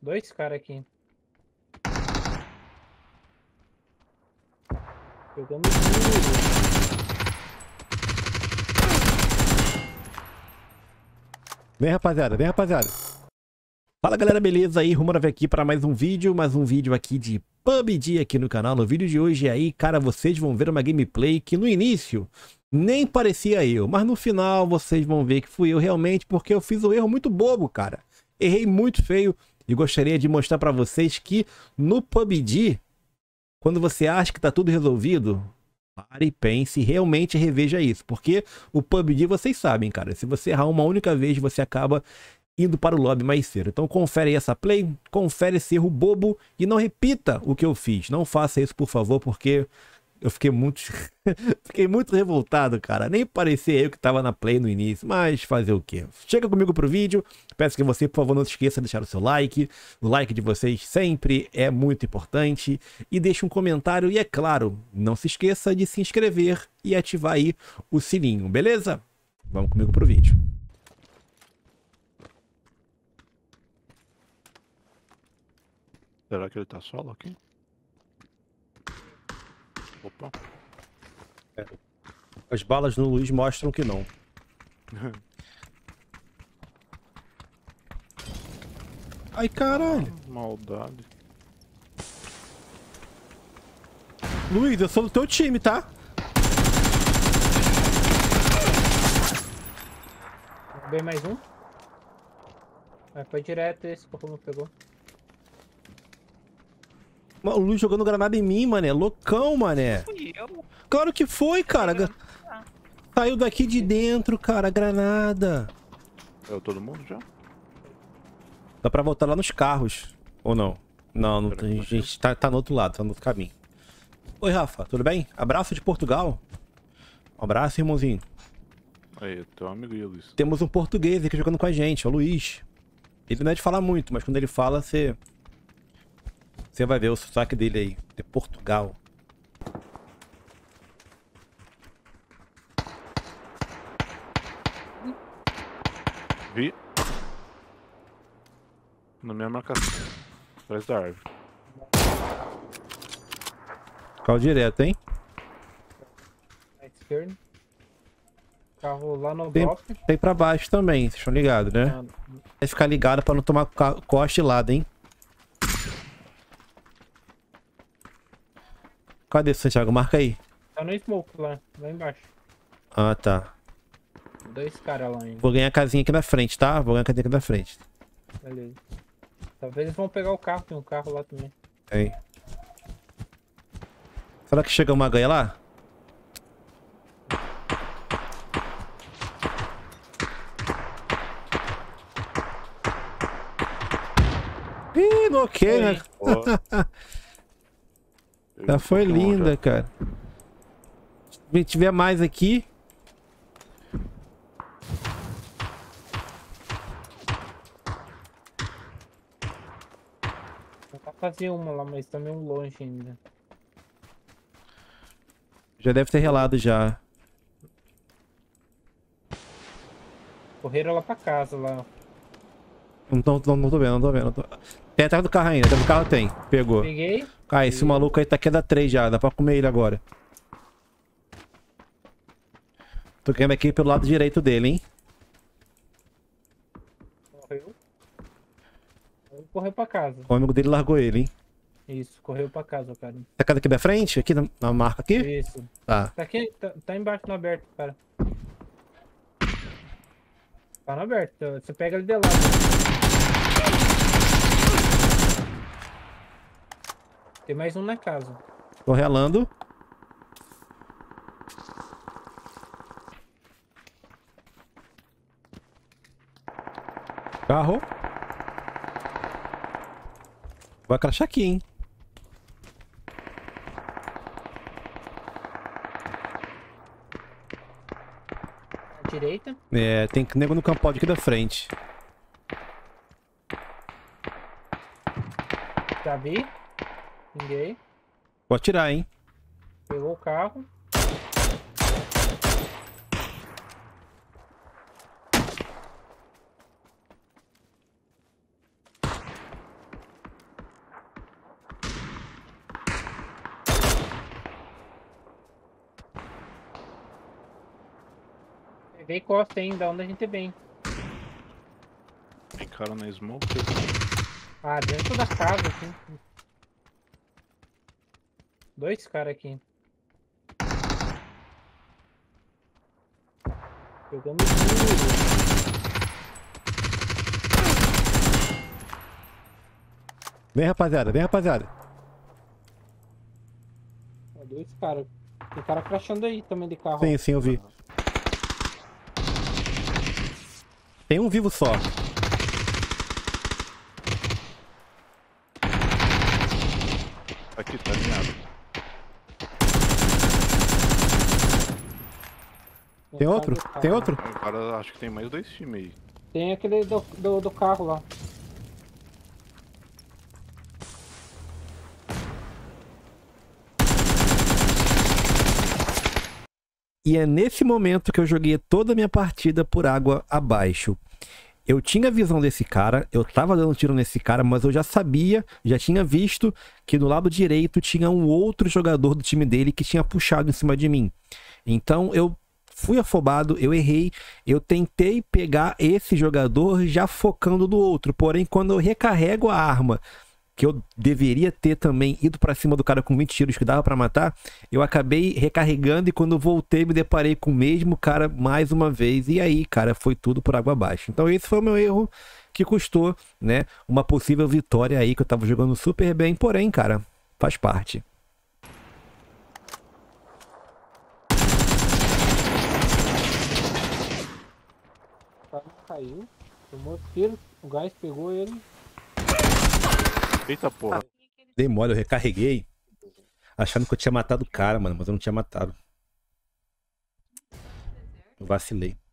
Dois caras aqui. Jogamos tudo. Vem, rapaziada, vem, rapaziada. Fala, galera, beleza? Aí, Rumo 9 aqui para mais um vídeo aqui de PUBG aqui no canal. No vídeo de hoje aí, cara, vocês vão ver uma gameplay que no início nem parecia eu, mas no final vocês vão ver que fui eu realmente, porque eu fiz um erro muito bobo, cara. Errei muito feio e gostaria de mostrar para vocês que no PUBG, quando você acha que tá tudo resolvido, pare e pense e realmente reveja isso. Porque o PUBG, vocês sabem, cara, se você errar uma única vez, você acaba indo para o lobby mais cedo. Então confere aí essa play, confere esse erro bobo e não repita o que eu fiz. Não faça isso, por favor, porque eu fiquei muito fiquei muito revoltado, cara. Nem parecia eu que tava na play no início, mas fazer o quê? Chega comigo pro vídeo. Peço que você, por favor, não se esqueça de deixar o seu like. O like de vocês sempre é muito importante. E deixe um comentário. E é claro, não se esqueça de se inscrever e ativar aí o sininho, beleza? Vamos comigo pro vídeo. Será que ele tá solo aqui? Opa. É. As balas no Luiz mostram que não. Ai, caralho. Maldade. Luiz, eu sou do teu time, tá? Bem, mais um. Mas foi direto esse, porque não pegou. O Luiz jogando granada em mim, mané. Loucão, mané. Fui eu? Claro que foi, cara. Saiu daqui de dentro, cara. Granada. Saiu todo mundo já? Dá pra voltar lá nos carros. Ou não? Não, não, a gente tá no outro lado. Tá no outro caminho. Oi, Rafa. Tudo bem? Abraço de Portugal. Um abraço, irmãozinho. Aí, teu amigo e Luiz. Temos um português aqui jogando com a gente. É o Luiz. Ele não é de falar muito, mas quando ele fala, você... Você vai ver o sotaque dele aí, de Portugal. Vi. Na minha marcação. Atrás da árvore. Carro direto, hein? Na esquerda. Carro lá no bloco. Tem pra baixo também, vocês estão ligados, né? Vai ficar ligado pra não tomar costa e lado, hein? Cadê, Santiago? Marca aí. Tá no smoke lá embaixo. Ah, tá. Dois caras lá ainda. Vou ganhar a casinha aqui na frente, tá? Vou ganhar a casinha aqui na frente. Beleza. Talvez eles vão pegar o carro, tem um carro lá também. Tem. Será que chega uma ganha lá? Ih, não ok, né? Ela foi linda, cara. Se tiver mais aqui. Dá pra fazer uma lá, mas tá meio longe ainda. Já deve ter relado já. Correram lá pra casa lá. Não tô vendo, não tô vendo. Tem atrás do carro ainda, atrás do carro tem. Pegou. Peguei. Ah, esse maluco aí tá aqui da 3 já, dá pra comer ele agora. Tô querendo aqui pelo lado direito dele, hein? Correu. Correu pra casa. O amigo dele largou ele, hein? Isso, correu pra casa, cara. Tá a casa aqui da frente? Aqui na marca aqui? Isso. Tá. Tá aqui, tá embaixo no aberto, cara. Tá no aberto, você pega ele de lado. Tem mais um na casa. Tô relando. Carro. Vai crachar aqui, hein? À direita? É, tem nego no campo aqui da frente. Já vi. Ninguém. Vou atirar, hein? Pegou o carro. Vem costa ainda, da onde a gente vem. Tem cara na smoke? Ah, dentro da casa aqui. Dois caras aqui. Pegando tudo. Vem, rapaziada, vem, rapaziada. Dois caras. Tem cara crashando aí também de carro. Sim, sim, eu vi. Tem um vivo só. Aqui tá alinhado. Tem outro? Tem outro? Cara, acho que tem mais dois times aí. Tem aquele do carro lá. E é nesse momento que eu joguei toda a minha partida por água abaixo. Eu tinha visão desse cara, eu tava dando tiro nesse cara, mas eu já sabia, já tinha visto que do lado direito tinha um outro jogador do time dele que tinha puxado em cima de mim. Então eu fui afobado, eu errei, eu tentei pegar esse jogador já focando no outro, porém quando eu recarrego a arma, que eu deveria ter também ido pra cima do cara com 20 tiros que dava pra matar, eu acabei recarregando e quando eu voltei me deparei com o mesmo cara mais uma vez. E aí, cara, foi tudo por água abaixo. Então esse foi o meu erro que custou, né, uma possível vitória aí, que eu tava jogando super bem, porém, cara, faz parte. O cara caiu, tomou tiro, o gás pegou ele. Eita porra. Demora, eu recarreguei achando que eu tinha matado o cara, mano, mas eu não tinha matado. Eu vacilei.